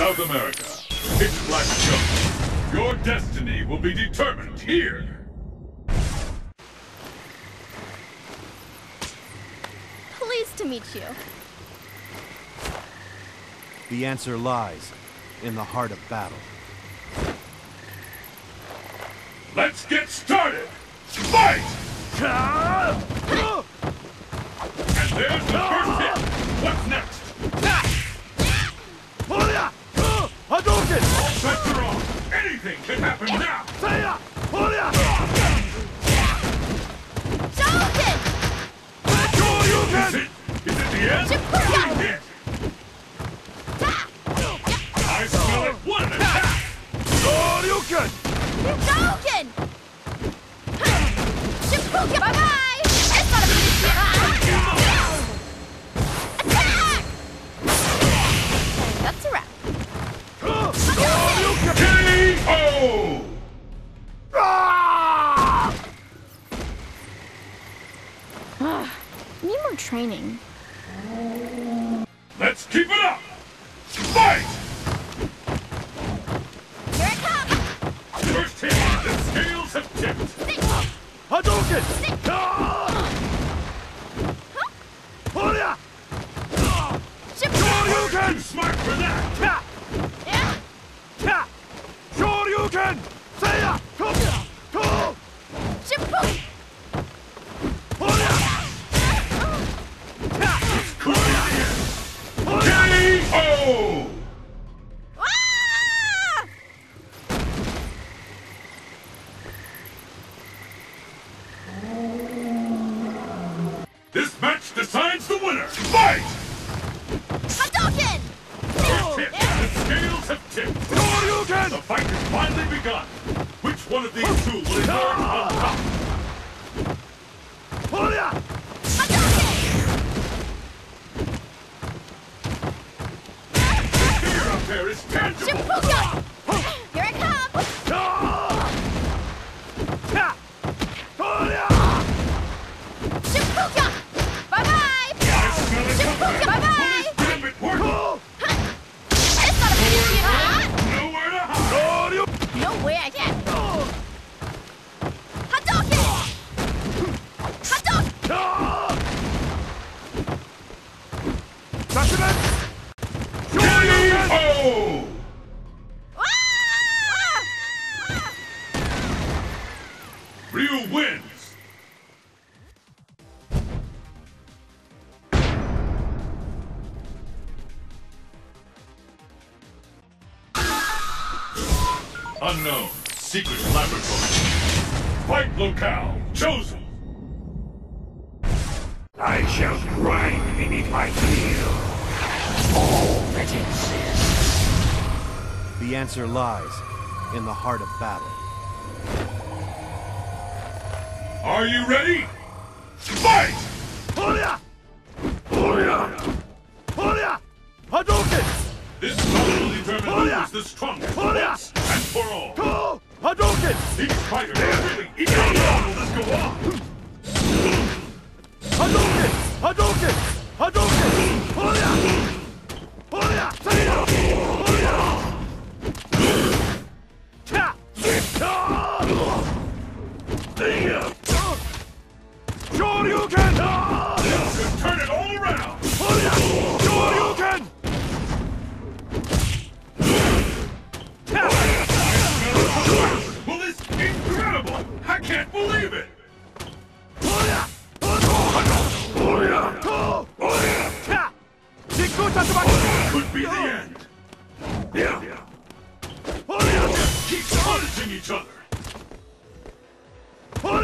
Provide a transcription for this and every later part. South America, pitch black jungle. Your destiny will be determined here. Pleased to meet you. The answer lies in the heart of battle. Let's get started! Fight! And there's the first hit! What's next? Hadouken! All bets are off! Anything can happen now! Hadouken! Shoryuken! Is it the end? Shippuken! I smell it! What an attack! Shoryuken! Hadouken! Shippuken! Bye-bye! It's not a big attack! That's a wrap. K.O. Need more training. Let's keep it up! Fight! Here it comes! First hit, the scales have tipped! Six! Hadouken! Six! Huh? Shoryuken! Too smart for that! Yeah. Shoryuken! Seiya! Go! Shippuken! K.O. Ah! This match decides the winner. Fight! Hadouken! The scales have tipped. Shoryuken! The fight has finally begun. Which one of these two will emerge on top? There is tangible! Shippuken! Here it comes! Shippuken! Bye-bye! Shippuken! Bye-bye! It's not a big Nowhere to hide! No way I can! Hadouken! Hadouken! Oh! Ah! Ryu wins! Unknown. Secret laboratory. Fight locale. Chosen. I shall grind beneath my heel. All that exists. The answer lies in the heart of battle. Are you ready? Fight! Hadouken! This battle will determine who is the strongest once and for all. Hadouken! Each fighter is really each battle must go on. Hadouken! Hadouken! Hadouken! Shoryuken! Turn it all around! Shoryuken! Well, it's incredible! I can't believe it! Could be the end. Keep punishing each other! K.O.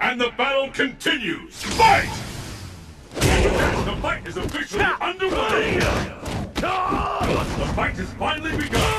And the battle continues. Fight! The fight is officially underway. The fight has finally begun.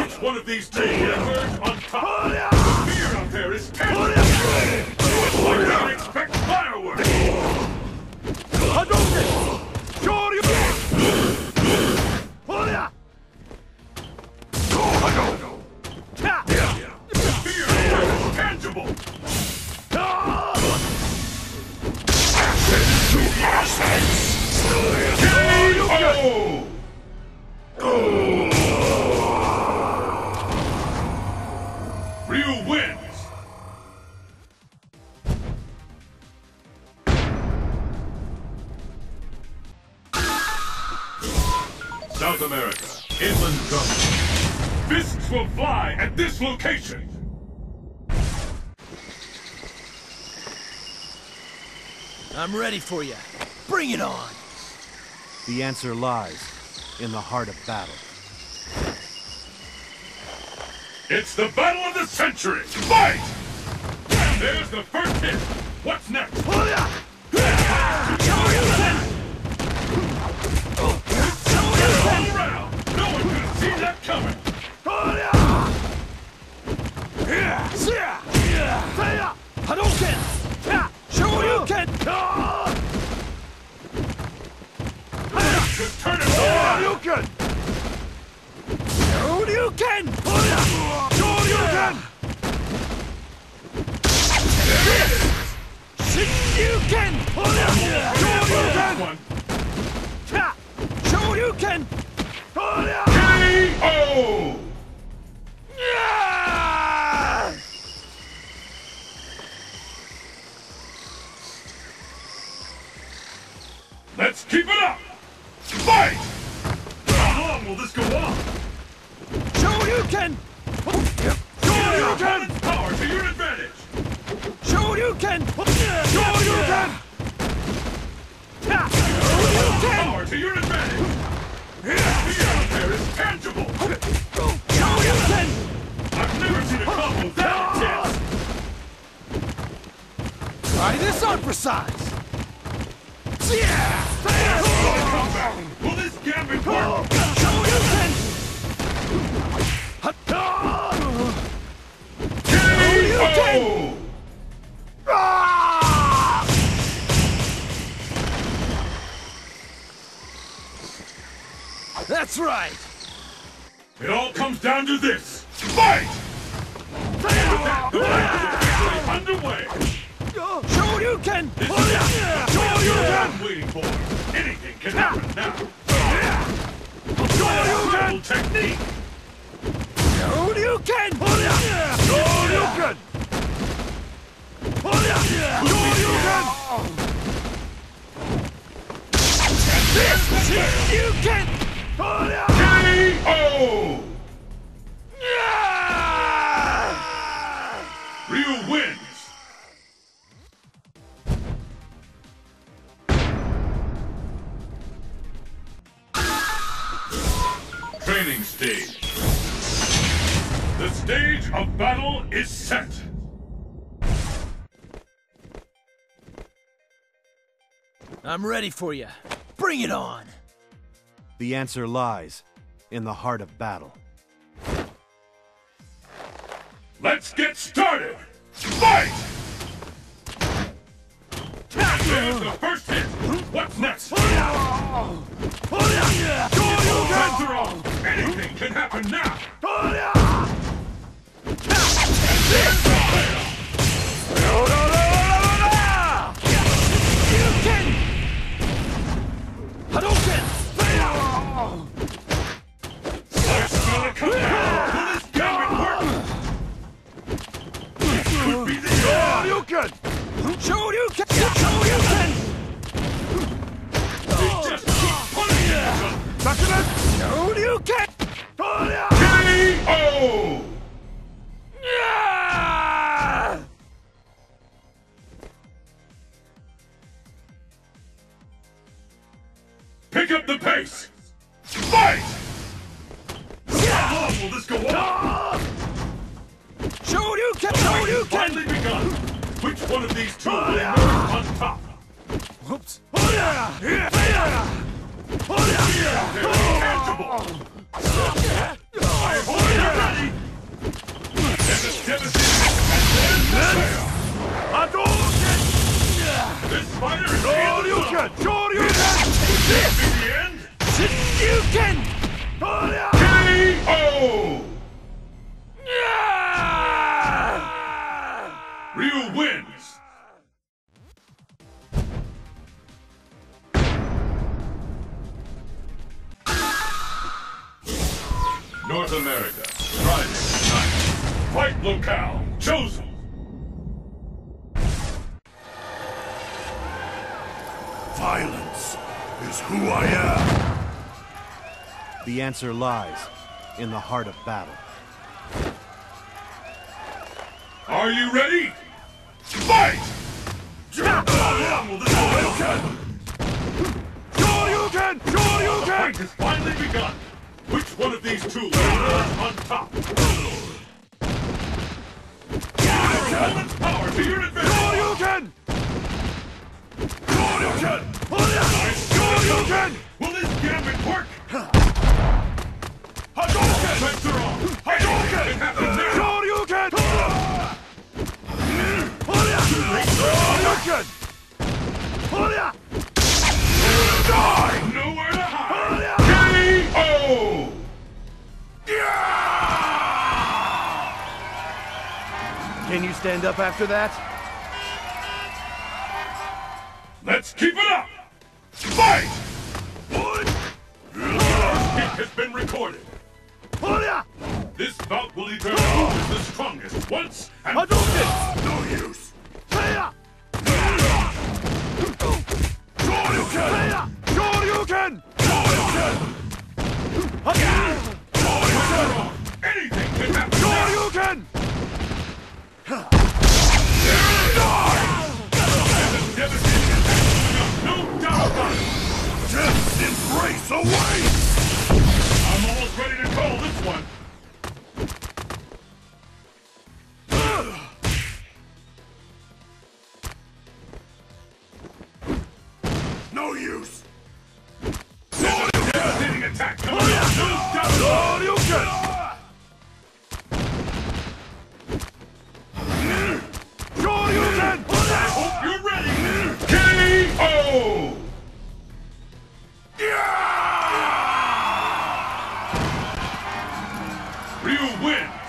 Which one of these two will emerge on top? The fear out there is terrible. I expect fireworks! Hadouken! Shoryuken! America, inland jungle. Fists will fly at this location! I'm ready for you. Bring it on! The answer lies in the heart of battle. It's the battle of the century! Fight! There's the first hit! What's next? All around! No one could have seen that coming! Hadouken! Shoryuken! Turn it around! Shoryuken! Shoryuken! Shippuken! Shoryuken! Shoryuken! KO! Let's keep it up! Fight! How long will this go on? Shoryuken! Shoryuken! Use power to your advantage! Shoryuken! Shoryuken! Shoryuken! Power to your advantage! The out there is tangible! Shoryuken! I've never seen a combo that intense! Try this on for size! Yeah! Will this gambit work? Shoryuken! KO! That's right! It all comes down to this! Fight! The fight is officially underway! Shoryuken! This is Shoryuken! Waiting for anything can happen now! Shoryuken! Technique! Shoryuken! Shoryuken! Shoryuken! Shoryuken! KO! Ryu wins! Training stage. The stage of battle is set. I'm ready for you. Bring it on! The answer lies in the heart of battle. Let's get started! Fight! There's the first hit! What's next? Anything can happen now! Hadouken! Come down! Will this gambit work? This could be the end! Shoryuken! Shoryuken! Shoryuken! They just keep pulling at each other! Document! Shoryuken! KO! Pick up the pace! Fight! Will this go on? Shoryuken! Shoryuken! Finally begun! Which one of these two will emerge on top? Whoops! I hold you ready! And the devastation! This fighter is Shoryuken! Shoryuken! This be the end? Shoryuken! KO! Ryu wins! North America, Friday night. Fight locale chosen! Violence is who I am! The answer lies in the heart of battle. Are you ready? Fight! Shoryuken! The fight has finally begun! Which one of these two will emerge on top? Opponent's power to your advantage! Shoryuken! Shoryuken! Shoryuken! Will this gambit work? Hadouken! Lights are on! Hadouken! It happens now! Shoryuken! Shoryuken! Die! Nowhere to hide! K.O. Can you stand up after that? Let's keep it up! Fight! The first kick has been recorded. This bout will determine who is the strongest once and Hadouken! No use! Shoryuken! Shoryuken! Shoryuken! Anything can happen! Shoryuken! Death's embrace away! I'm almost ready to call this one. No use. Devastating attack. No doubt. Ryu wins!